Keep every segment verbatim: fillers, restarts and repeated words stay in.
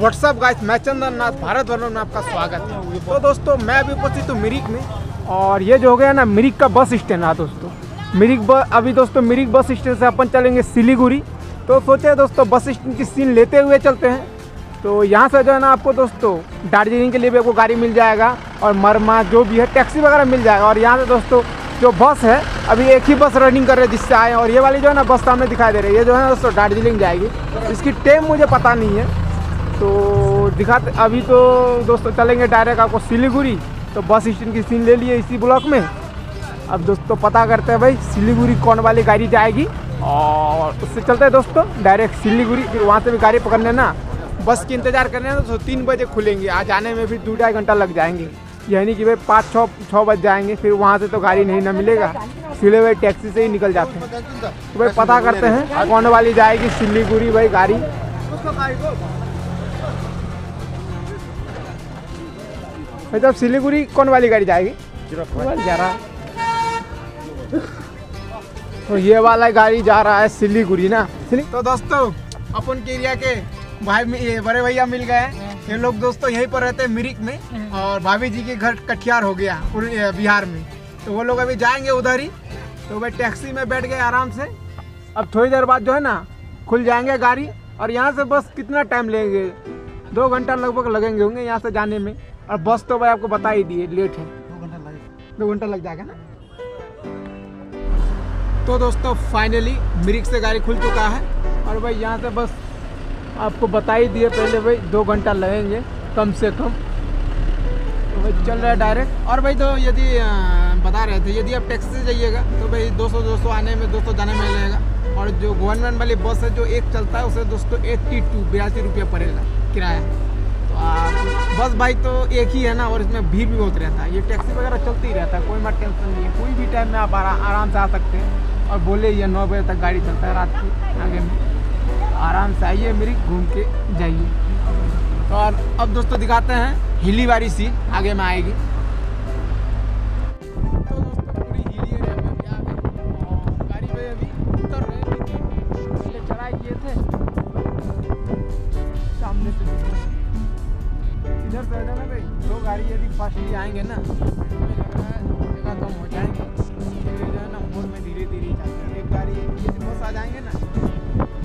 WhatsApp guys, मैं चंदन नाथ, भारत वर्णन में आपका स्वागत है। तो दोस्तों मैं अभी उपस्थित हूँ मिरिक में, और ये जो हो गया ना मिरिक का बस स्टैंड है दोस्तों। मिरिक बस अभी दोस्तों मिरिक बस स्टैंड से अपन चलेंगे सिलीगुड़ी। तो सोचे दोस्तों बस स्टैंड की सीन लेते हुए चलते हैं। तो यहाँ से जो है ना आपको दोस्तों दार्जिलिंग के लिए भी आपको गाड़ी मिल जाएगा, और मरमा जो भी है टैक्सी वगैरह मिल जाएगा। और यहाँ से दोस्तों जो बस है अभी एक ही बस रनिंग कर रहे हैं जिससे आए, और ये वाली जो है ना बस सामने दिखाई दे रही है, ये जो है ना दोस्तों दार्जिलिंग जाएगी। इसकी टाइम मुझे पता नहीं है, तो दिखाते अभी तो दोस्तों चलेंगे डायरेक्ट आपको सिलीगुड़ी। तो बस स्टैंड की सीन ले लिए इसी ब्लॉक में। अब दोस्तों पता करते हैं भाई सिलीगुड़ी कौन वाली गाड़ी जाएगी, और उससे चलते हैं दोस्तों डायरेक्ट सिलीगुड़ी। फिर वहाँ से भी गाड़ी पकड़ने ना बस की इंतज़ार करने दोस्तों तीन बजे खुलेंगी। आज आने में भी दो ढाई घंटा लग जाएंगे, यानी कि भाई पाँच छः छः बज जाएंगे। फिर वहाँ से तो गाड़ी नहीं ना मिलेगा, इसलिए भाई टैक्सी से ही निकल जाते हैं। तो भाई पता करते हैं कौन वाली जाएगी सिलीगुड़ी भाई गाड़ी। भाई जब सिलीगुड़ी कौन वाली गाड़ी जाएगी जा रहा तो ये वाला गाड़ी जा रहा है सिलीगुड़ी ना। तो दोस्तों अपन के एरिया के भाई बड़े भैया मिल गए। ये लोग दोस्तों यहीं पर रहते हैं मिरिक में, और भाभी जी के घर कटिहार हो गया बिहार में। तो वो लोग अभी जाएंगे उधर ही। तो भाई टैक्सी में बैठ गए आराम से। अब थोड़ी देर बाद जो है ना खुल जाएंगे गाड़ी। और यहाँ से बस कितना टाइम लेंगे, दो घंटा लगभग लगेंगे होंगे यहाँ से जाने में। और बस तो भाई आपको बता ही दिए लेट है, दो घंटा लग जाएगा ना। तो दोस्तों फाइनली मिरिक से गाड़ी खुल चुका है, और भाई यहाँ से बस आपको बता ही दिए पहले भाई दो घंटा लगेंगे कम से कम। तो भाई चल रहा है डायरेक्ट। और भाई तो यदि बता रहे थे यदि आप टैक्सी से जाइएगा तो भाई दो सौ दो सौ आने में दो सौ जाने में लगेगा। और जो गवर्नमेंट वाली बस है जो एक चलता है उसे दोस्तों एट्टी टू बयासी रुपया पड़ेगा किराया। बस भाई तो एक ही है ना, और इसमें भीड़ भी बहुत रहता है। ये टैक्सी वगैरह चलती ही रहता है, कोई मत टेंशन नहीं है। कोई भी टाइम में आप आरा, आराम से आ सकते हैं। और बोले ये नौ बजे तक गाड़ी चलता है रात की, आगे में आराम से आइए मेरी घूम के जाइए। तो और अब दोस्तों दिखाते हैं हिली वाली सी आगे में आएगी। तो दोस्तों पूरी हिली एरिया में गाड़ी में अभी उतर रहे थे, पहले चढ़ाई किए थे सामने से। इधर से ना भाई दो गाड़ी यदि फर्स्ट ही आएंगे ना तो लग रहा है जगह कम हो जाएंगे। जो है ना मोड़ में धीरे धीरे जाते हैं। एक गाड़ी यदि बस आ जाएंगे ना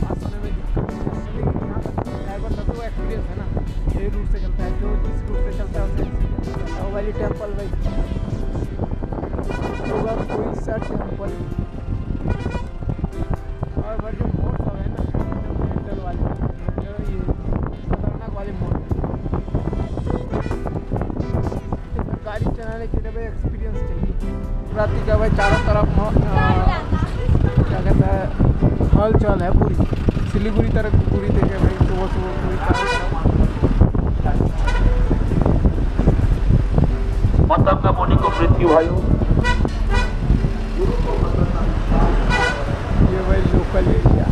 पास में, यहाँ पर ड्राइवर का तो एक्सपीरियंस है ना, ये रूट से चलता है जो जिस रूट से चलता है वो वाली टेम्पल भाई होगा कोई सर टेम्पल। और भाई जो मोड़ सब है ना मेंटल वाले ये खतरनाक वाले मोड़ चलाने के लिए भाई एक्सपीरियंस चाहिए। शिवरात्रि का भाई चारों तरफ क्या कहता है हलचल है पूरी सिलीगुड़ी तरफ पूरी देखे भाई सुबह सुबह पूरी तरफ पानी को मृत्यु वायु। ये भाई लोकल एरिया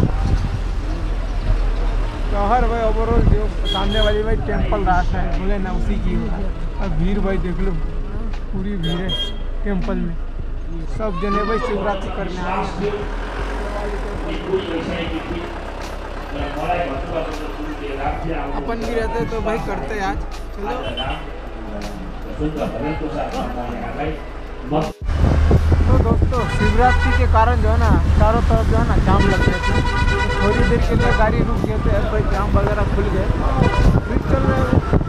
शहर भाई ओवरऑल जो सामने वाली भाई टेम्पल रास्ता है बोले ना उसी की है। और भीड़ भाई देख लो पूरी भीड़ है टेम्पल में, सब जने भाई शिवरात्रि करने आए हैं। अपन भी रहते तो भाई करते आज चलो। तो दोस्तों शिवरात्रि के कारण जो है ना चारों तरफ जो है ना जाम लग गए थे। थोड़ी देर के लिए गाड़ी रुक गए थे, भाई जाम वगैरह खुल गए फिर चल रहे।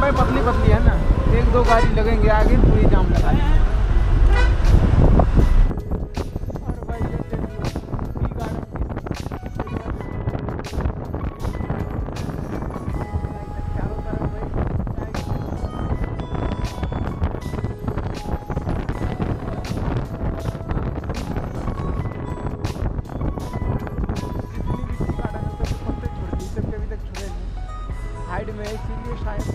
भाई पतली पतली है ना, एक दो गाड़ी लगेंगे आगे पूरी जाम लगा दी। और भाई ये चारों तरफ भाई जितनी भी तक छुड़े नहीं हाइट में, इसीलिए शायद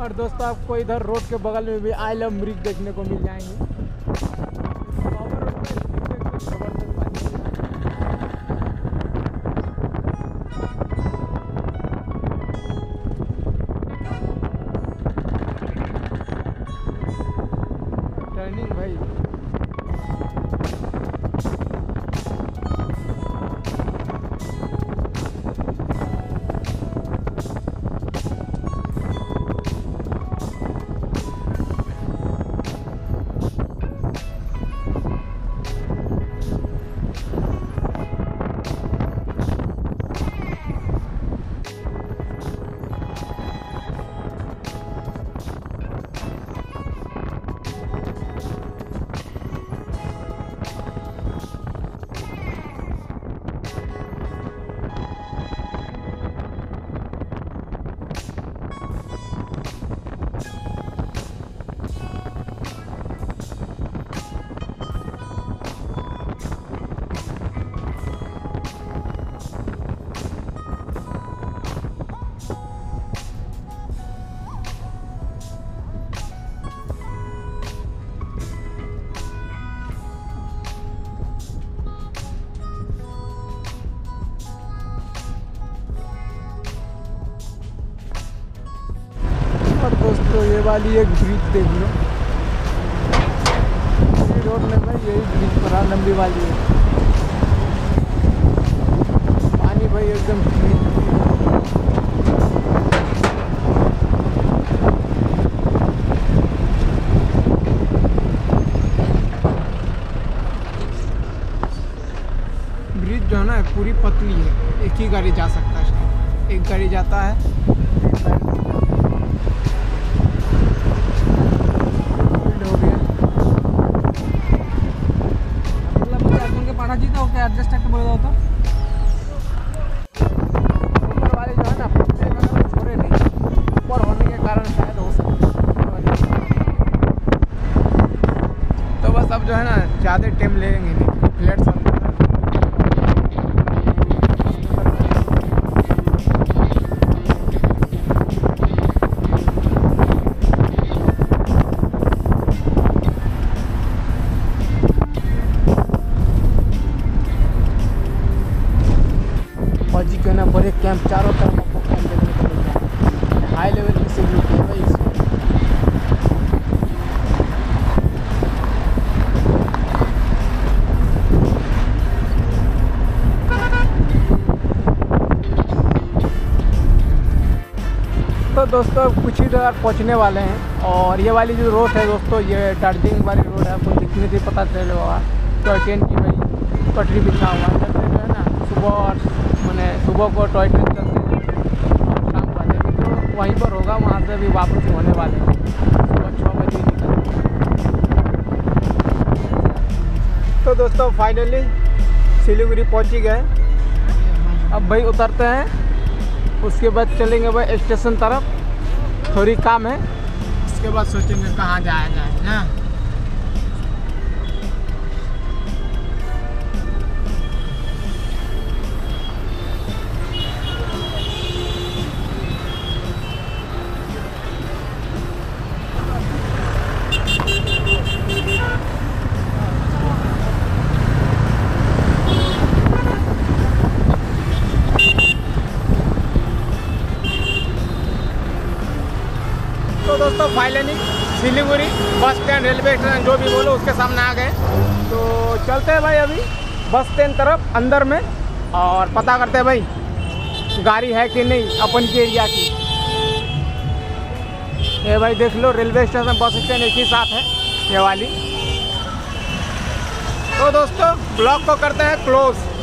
और दोस्तों आपको इधर रोड के बगल में भी आई लव मिरिक देखने को मिल जाएंगे। टर्निंग भाई वाली एक ब्रिज देख लो, रोड में भाई यही ब्रिज बड़ा लंबी वाली है। पानी भाई एकदम ब्रिज जो है ना पूरी पतली है, एक ही गाड़ी जा सकता है, एक गाड़ी जाता है। एडजस्ट करके बोला जाता ऊपर वाले जो है ना पत्ते वगैरह छोड़े नहीं, ऊपर होने के कारण शायद हो सकता। तो बस अब जो है ना ज़्यादा टाइम लेंगे नहीं, फ्लैट समझ ना बड़े कैंप चारों तरफ आपको कैंप देखने को मिल रहा है। हाई लेवल की सिक्योरिटी है भाई इसमें। तो दोस्तों अब कुछ ही देर पहुँचने वाले हैं और ये वाली जो रोड है दोस्तों ये दार्जिलिंग वाली रोड है, आपको दिखने से पता चल रहा है। टॉय ट्रेन की भाई पटरी बिछा हुआ है, जो है ना सुबह और मैंने सुबह को टॉय ट्रेन चलते हैं, शाम को आते हैं तो वहीं पर होगा, वहाँ से भी वापस होने वाले हैं सुबह छः बजे निकलते। तो दोस्तों फाइनली सिलीगुड़ी पहुँच ही गए। अब भाई उतरते हैं, उसके बाद चलेंगे भाई स्टेशन तरफ, थोड़ी काम है, उसके बाद सोचेंगे कहाँ जाया जाए ना। दोस्तों finally Siliguri bus stand, railway station जो भी बोलो उसके सामने आ गए। तो चलते हैं भाई अभी बस स्टैंड तरफ अंदर में और पता करते हैं भाई गाड़ी है कि नहीं अपन के एरिया की। ये भाई देख लो रेलवे स्टेशन बस स्टैंड एक ही साथ है ये वाली। तो दोस्तों ब्लॉग को करते हैं क्लोज।